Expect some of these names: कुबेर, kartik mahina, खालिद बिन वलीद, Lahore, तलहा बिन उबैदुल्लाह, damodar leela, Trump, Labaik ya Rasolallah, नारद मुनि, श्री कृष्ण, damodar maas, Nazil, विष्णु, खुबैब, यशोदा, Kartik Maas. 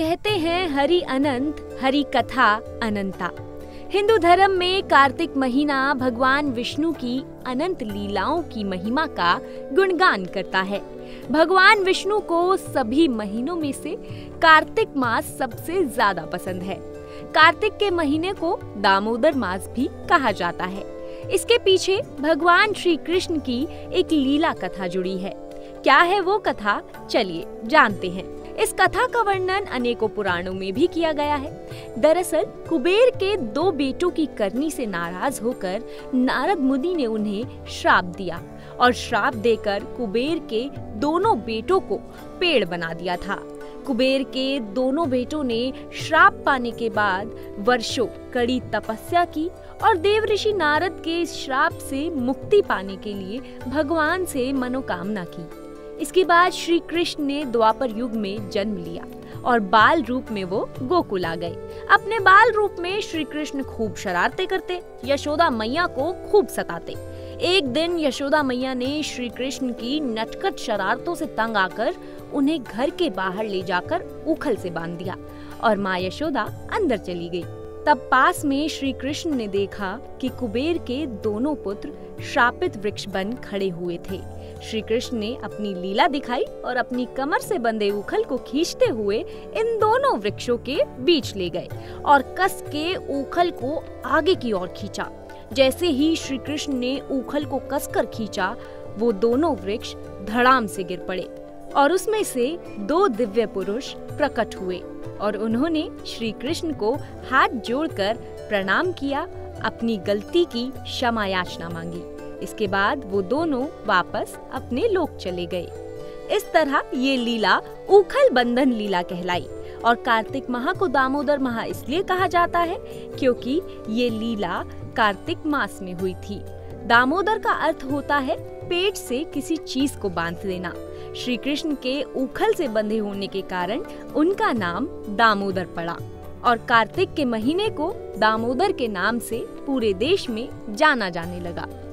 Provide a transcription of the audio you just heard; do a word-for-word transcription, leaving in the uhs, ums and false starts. कहते हैं हरि अनंत, हरि कथा अनंता। हिंदू धर्म में कार्तिक महीना भगवान विष्णु की अनंत लीलाओं की महिमा का गुणगान करता है। भगवान विष्णु को सभी महीनों में से कार्तिक मास सबसे ज्यादा पसंद है। कार्तिक के महीने को दामोदर मास भी कहा जाता है। इसके पीछे भगवान श्री कृष्ण की एक लीला कथा जुड़ी है। क्या है वो कथा, चलिए जानते हैं। इस कथा का वर्णन अनेकों पुराणों में भी किया गया है। दरअसल कुबेर के दो बेटों की करनी से नाराज होकर नारद मुनि ने उन्हें श्राप दिया और श्राप देकर कुबेर के दोनों बेटों को पेड़ बना दिया था। कुबेर के दोनों बेटों ने श्राप पाने के बाद वर्षों कड़ी तपस्या की और देवऋषि नारद के श्राप से मुक्ति पाने के लिए भगवान से मनोकामना की। इसके बाद श्री कृष्ण ने द्वापर युग में जन्म लिया और बाल रूप में वो गोकुल आ गए। अपने बाल रूप में श्री कृष्ण खूब शरारते करते, यशोदा मैया को खूब सताते। एक दिन यशोदा मैया ने श्री कृष्ण की नटखट शरारतों से तंग आकर उन्हें घर के बाहर ले जाकर उखल से बांध दिया और माँ यशोदा अंदर चली गई। तब पास में श्री कृष्ण ने देखा कि कुबेर के दोनों पुत्र श्रापित वृक्ष बन खड़े हुए थे। श्री कृष्ण ने अपनी लीला दिखाई और अपनी कमर से बंधे उखल को खींचते हुए इन दोनों वृक्षों के बीच ले गए और कस के उखल को आगे की ओर खींचा। जैसे ही श्री कृष्ण ने उखल को कसकर खींचा, वो दोनों वृक्ष धड़ाम से गिर पड़े और उसमें से दो दिव्य पुरुष प्रकट हुए और उन्होंने श्री कृष्ण को हाथ जोड़कर प्रणाम किया, अपनी गलती की क्षमा याचना मांगी। इसके बाद वो दोनों वापस अपने लोक चले गए। इस तरह ये लीला उखल बंधन लीला कहलाई और कार्तिक माह को दामोदर माह इसलिए कहा जाता है क्योंकि ये लीला कार्तिक मास में हुई थी। दामोदर का अर्थ होता है पेट से किसी चीज को बांध देना। श्री कृष्ण के उखल से बंधे होने के कारण उनका नाम दामोदर पड़ा और कार्तिक के महीने को दामोदर के नाम से पूरे देश में जाना जाने लगा।